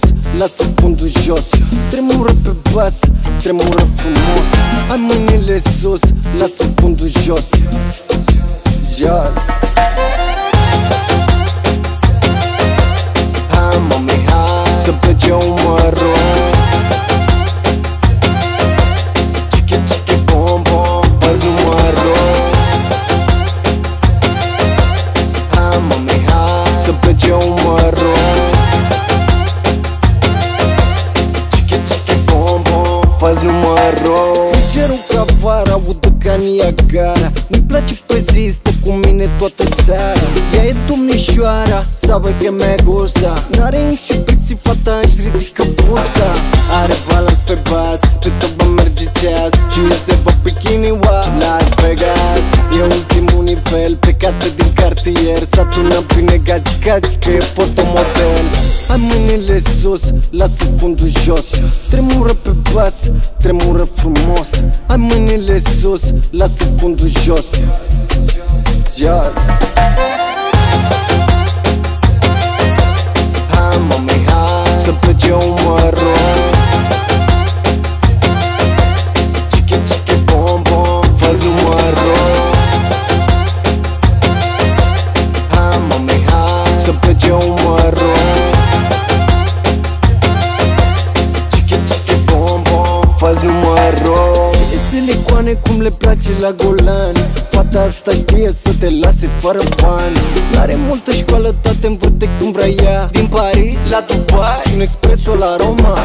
sus, lasă fundul jos. Tremură pe bas, tremură frumos. Hai mâinile sus, lasă fundul jos. Jos. Hai mami, hai să plece umărul. Chiche, chiche, bom, bom, fă-ți numărul. Hai mami, hai să plece umărul. Chiche, chiche, bom, bom, fă-ți numărul. Gerul ca vara, audă ca Niagara. Nu-i place pe zi, stă cu mine toată seara. Ea e domnișoara, sabe că me gusta. N-are inhibiții, fata își ridică busta. Are balans pe bas, pe tobă merge ceas. Și nu se va bikiniwa Las Vegas. E ultimul nivel, plecată din cartier. Satul n-am bine gaci, că e fotomodel. Hai mâinile sus, lasă fundul jos. Tremură pe bas, tremură frumos. Hai mâinile sus, lasă fundul jos. Jos. Hai mami, hai să plece umărul. Chiche, chiche, bom, bom, fă-ți numărul. Hai mami, hai să plece umărul. Chiche, chiche, bom, bom, fă-ți numărul. Silicoane cum le place la Golan. Fata asta știe să te lase fără bani. N-are multă școală, dar te învârte când vrea ea. Din Paris la Dubai și un expresul la Roma.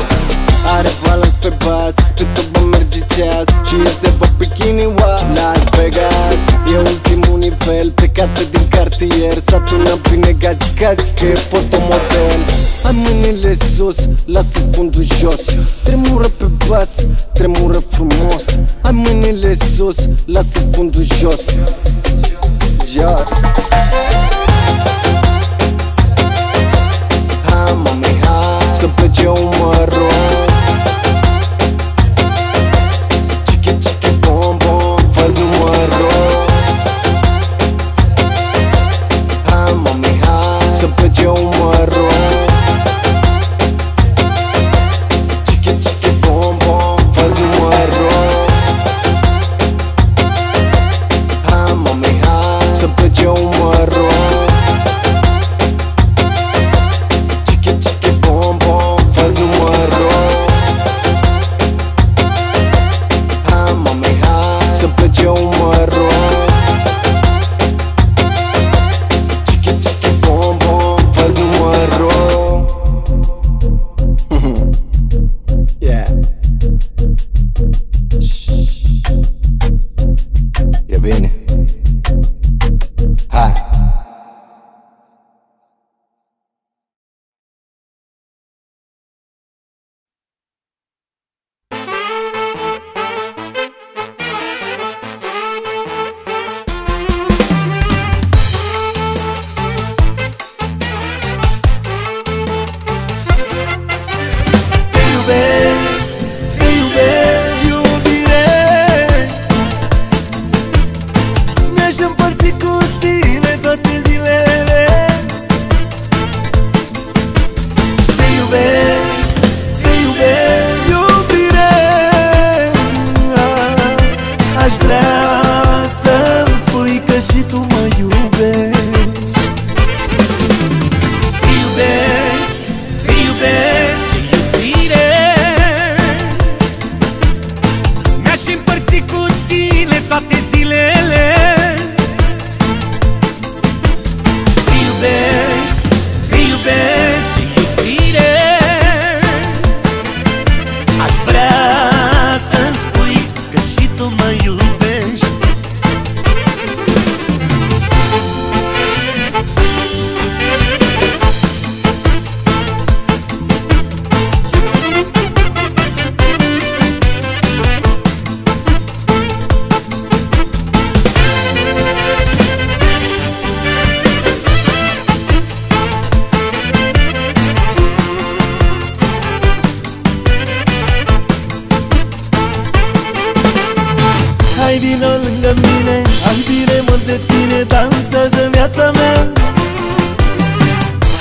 Are balans pe bas, pe tobă merge ceas. Și el se va bikiniwa Las Vegas. E ultimul nivel, plecată din cartier. Satul n-am bine gaci, că e fotomodel. Hai mâinile sus, lasă fundul jos. Tremură pe bas, tremură frumos. Hai mâinile sus, lasă fundul jos. Jos. Hai mami, hai să plece umărul. Chiche, chiche, bom, bom, fă-ți numărul. Hai mami, hai să plece umărul. Chiche, chiche, bom, bom, fă-ți numărul. Hai mami, hai să plece umărul. Chiche, chiche, bom, bom, fă-ți numărul. Hai mami, hai să plece umărul. Chiche, chiche, bom, bom, fă-ți numărul. Yeah. E bine. Hai.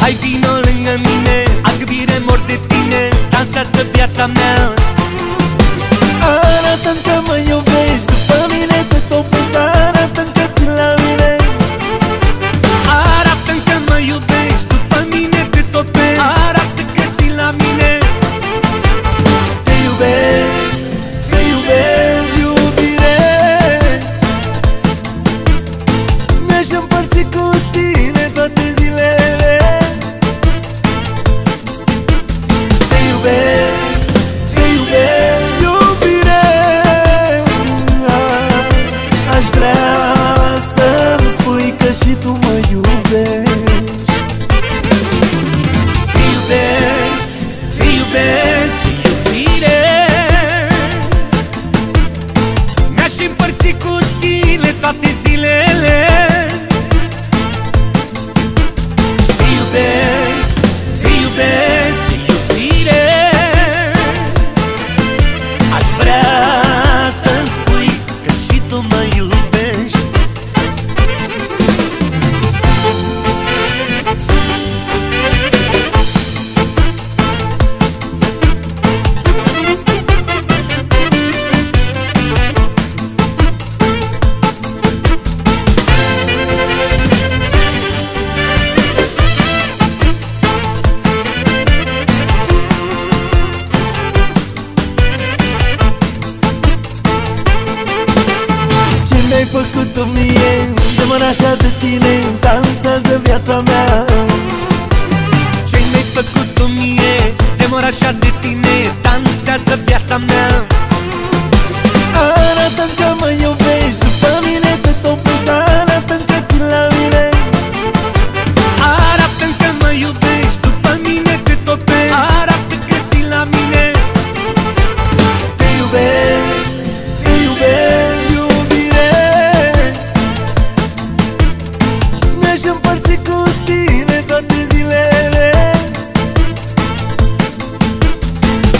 Hai vino lângă mine, agăbire mor de tine. dansează viața mea. Arată-mi că mă iubești, după mine te topești, arată-mi că țin la mine. Arată-mi că mă iubești, după mine te topești, arată-mi că țin la mine. Te iubesc, te iubesc, iubire. Mi-aș împărți cu tine toate zilele. Te iubesc, și tu mă iubești. Te iubesc, te iubesc, iubire. Mi-aș împărți cu tine toate zilele. Te iubesc, te iubesc, iubire. Aș vrea să-mi spui că și tu mă iubești. Ce mi-ai făcut-o mie, de-măr așa de tine, dansează viața mea. Ce mi-ai făcut-o mie, de-măr așa de tine, dansează viața mea. Arată-mi că mă iubești, după mine te topești, arată-mi că țin la mine. Arată-mi că mă iubești, după mine te topești, arată-mi că țin la mine. Te iubesc, te iubesc. Mi-aș împărți cu tine toate zilele.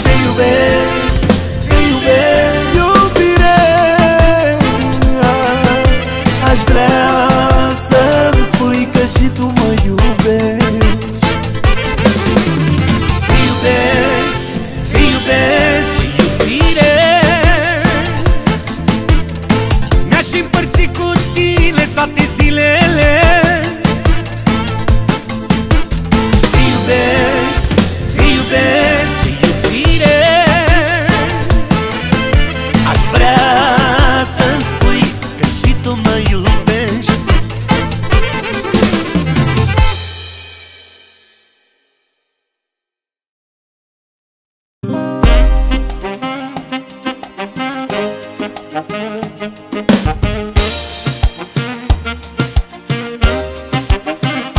Te iubesc, te iubesc, iubire. Aș vrea să-mi spui că și tu mă iubești. Te iubesc, te iubesc, iubire. Mi-aș împărți cu tine toate zilele.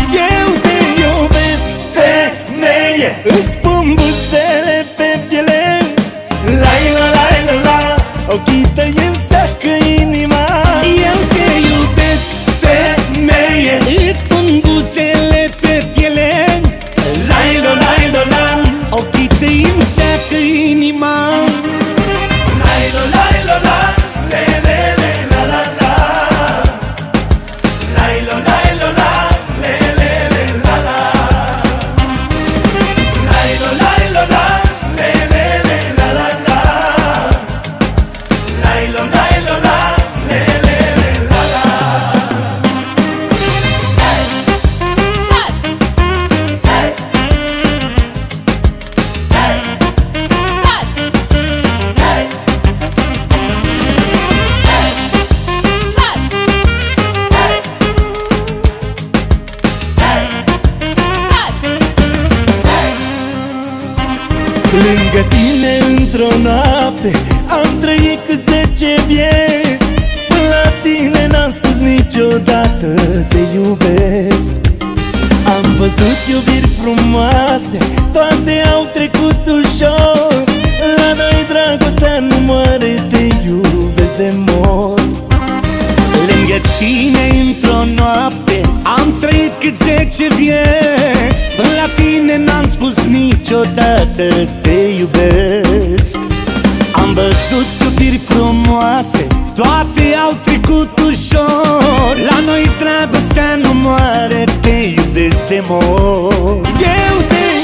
Eu te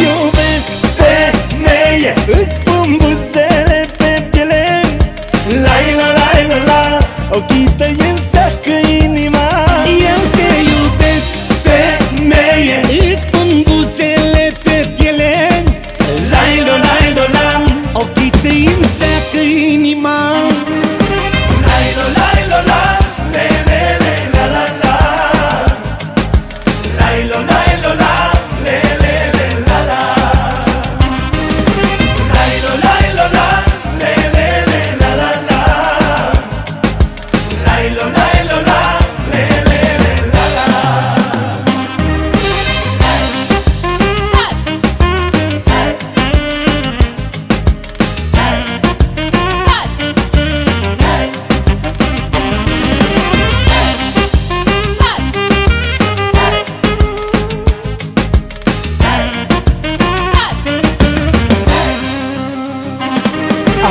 iubesc, femeie, Atenție! Îți spun buzele pe piele. Lai la lai la la, ochii tăi îmi seacă inima. Eu te iubesc, femeie. Îți spun buzele pe piele. Lai la lai la la, ochii tăi îmi seacă inima. Lai la lai la la, le le le la la la. Lai la lai la la, le le le la la. Lai la lai la la, le le le la la la. Lai la la, le le le la la.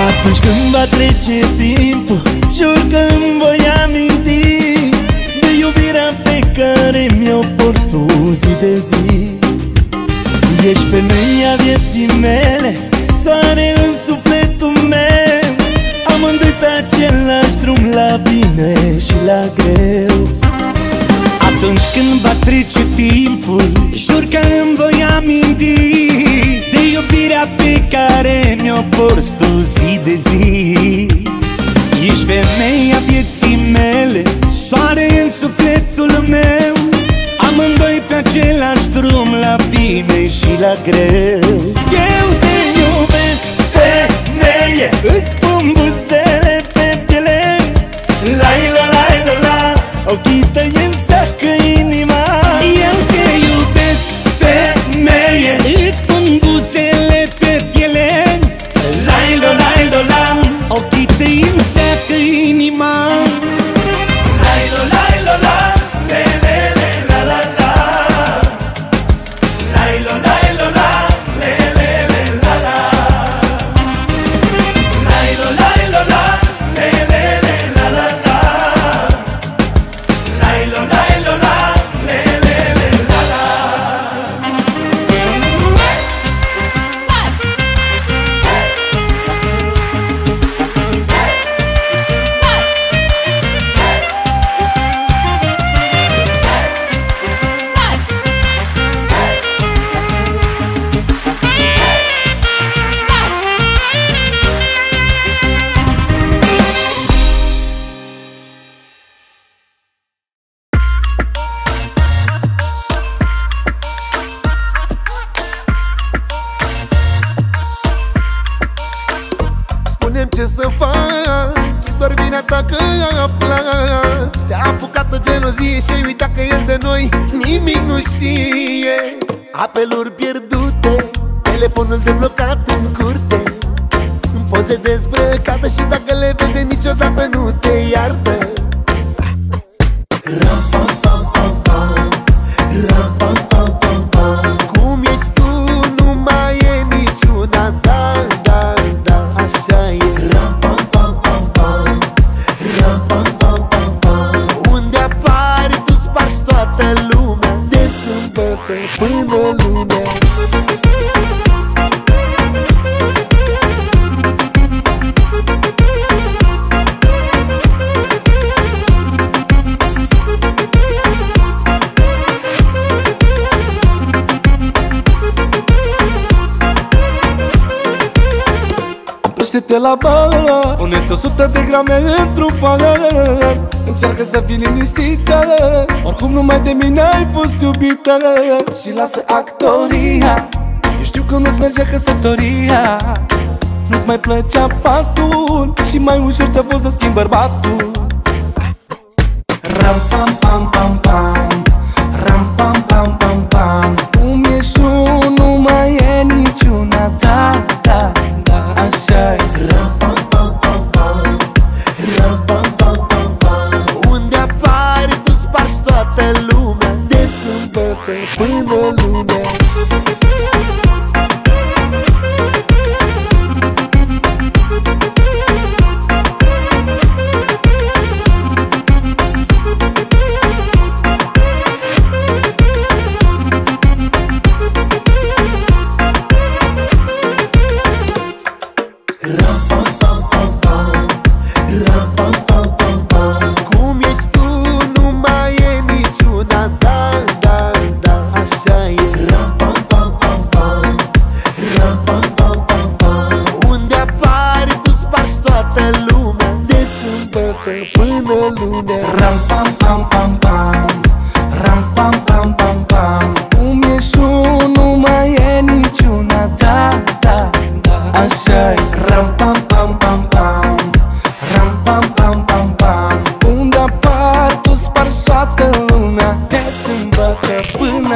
Atunci când va trece timpul, jur că îmi voi aminti de iubirea pe care mi-o porți tu zi de zi. Ești femeia vieții mele, soare în sufletul meu. Amândoi pe același drum, la bine și la greu. Atunci când va trece timpul, jur că îmi voi aminti de iubirea pe care mi-o porți tu zi de zi. Ești femeia vieții mele, soare în sufletul meu. Amândoi pe același drum, la bine și la greu. Eu te iubesc, femeie. Îți pun buzele pe piele. Lai la lai la la, ochii tăi îmi seacă inima. Eu te iubesc, femeie. Îți pun buzele pe piele. Lai la lai la la, ochii tăi îmi seacă inima. Lai la lai la la, le le le la la la. Lai la la, le le le la la. Lai la la, le le le la la la. Lai la la, le le le la la. Spune-mi ce să fac, doar vina ta că aflat. Te-a apucat gelozie și ai uitat că el de noi nimic nu știe. Apeluri pierdute, telefonul deblocat în curte, în poze dezbrăcată, și dacă le vede niciodată nu te iartă. Ram, pam, pam, pam, pam. Ram, pam, pam, pam, pam. Cum ești tu, nu mai e niciuna ta. Da, da, așa e. Ram, pam, pam, pam, pam. Ram, pam, pam, pam, pam. Unde apari, tu spargi toată lumea, de sâmbătă până lunea. Împrăște-te la bar, pune-ți 100 de grame într-un pahar. Încearcă să fii liniștită, oricum numai de mine ai fost iubită. Și lasă actoria, eu știu că nu-ți merge căsătoria. Nu-ți mai plăcea patul și mai ușor ți-a fost să schimbi bărbatul. Ram, pam, pam, pam, pam. Ram, pam, pam, pam, pam. Cum ești tu, nu mai e niciuna ta. Da, da, așa-i. Ram, pam, pam, pam, pam. Ram, pam, pam, pam, pam. Unde apari, tu spargi toată lumea, de sâmbătă până lunea.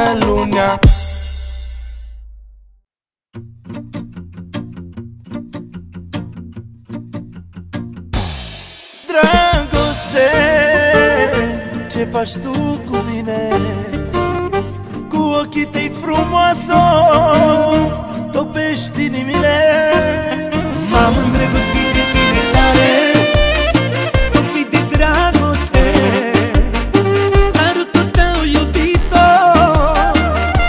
toată lumea. Dragoste, ce faci tu cu mine? Cu ochii tăi frumoasă topești inimile. M-am îndrăgostit de tine tare, topit de dragoste. Sarutul tău, iubito,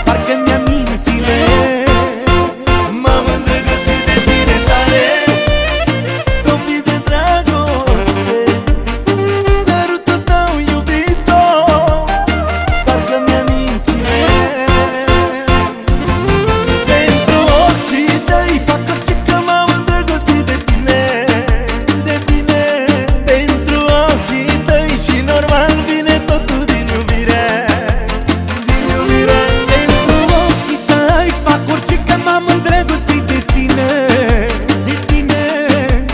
parcă-mi ia mințile. M-am îndrăgostit de tine tare, topit de dragoste. Sarutul tău, iubito, parcă-mi ia mințile. Pentru ochii tăi fac orice, că m-am îndrăgostit de tine, de tine. Pentru ochii tăi și normal vine totul din iubire, din iubire. Pentru ochii tăi fac orice, că m-am îndrăgostit de tine, de tine.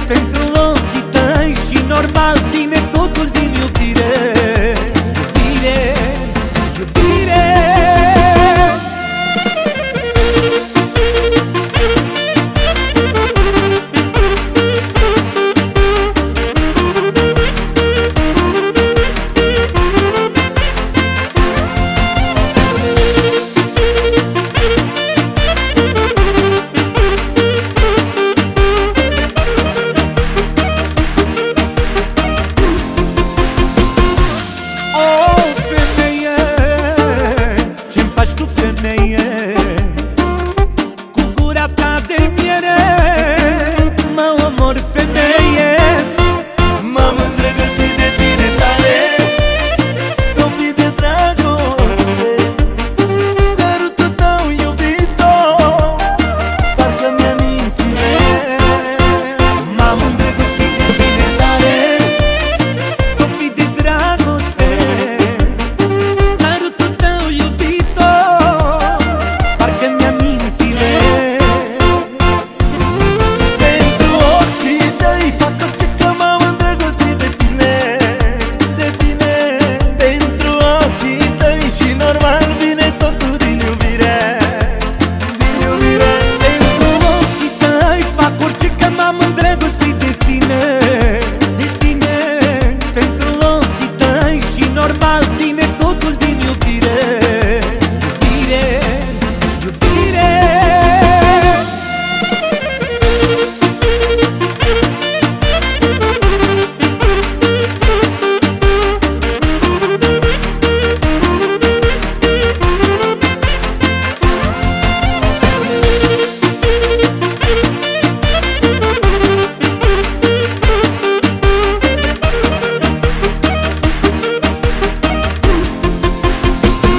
Pentru ochii tăi și normal vine totul din iubire, iubire, iubire. O, femeie, ce-mi faci tu, femeie? Cu gura ta de miere mă omor, femeie. M-am îndrăgostit de tine tare, topit de dragoste. Sărutul tău, iubito, parcă-mi ia mințile. M-am îndrăgostit de tine tare, topit de dragoste. Sărutul tău, iubito, parcă-mi ia mințile. Pentru ochii tăi fac orice, că m-am îndrăgostit de tine, de tine. Pentru ochii tăi și normal vine totul din iubire, din iubire. Pentru ochii tăi fac orice, că m-am îndrăgostit de tine, de tine. Pentru ochii tăi și normal vine totul din iubire, iubire, iubire.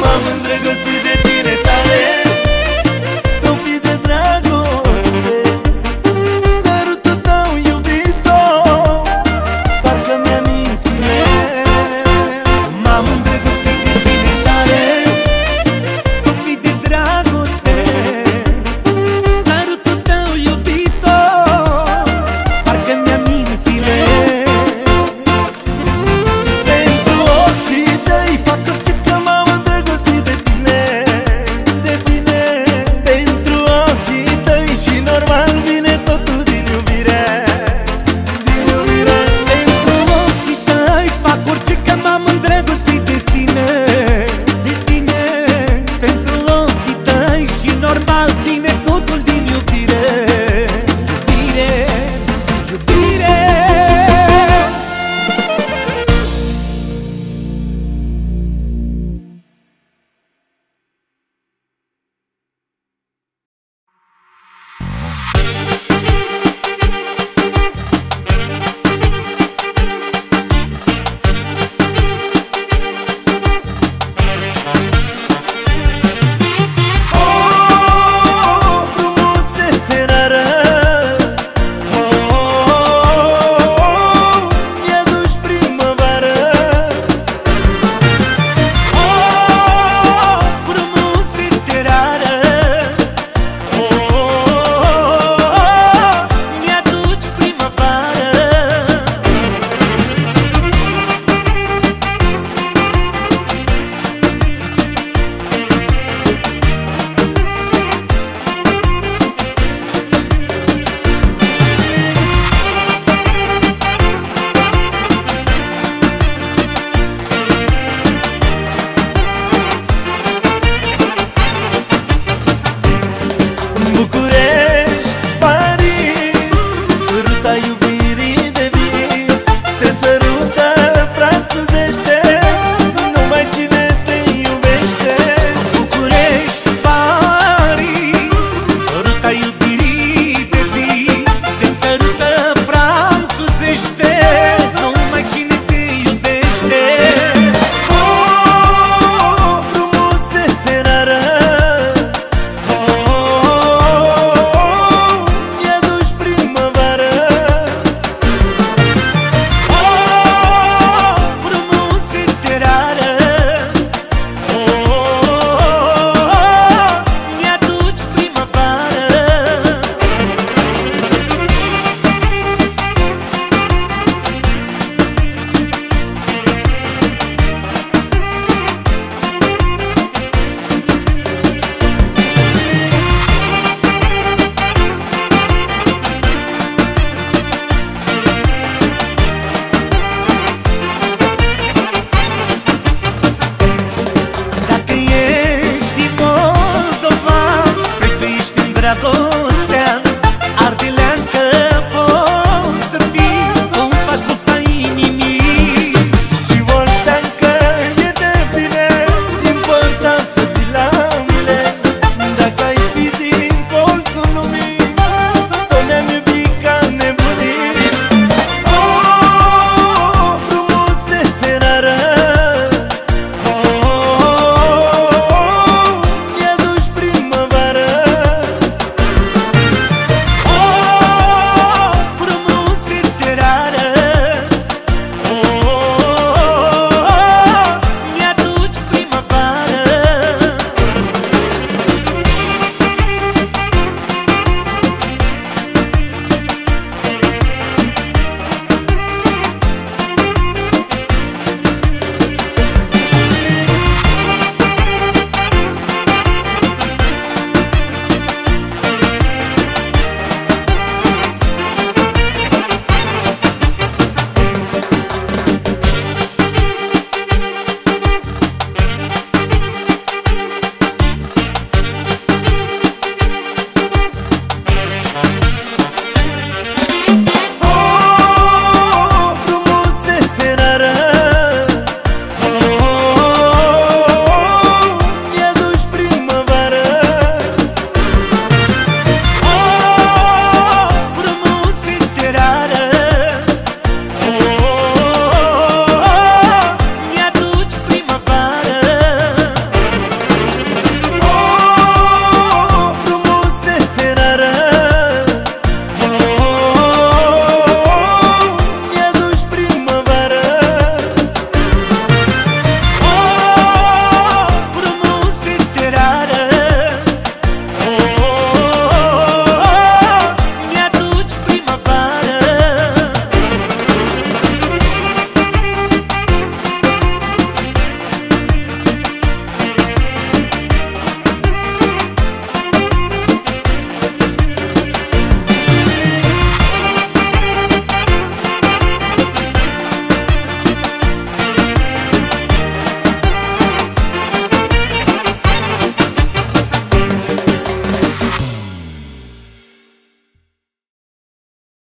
M-am îndrăgostit.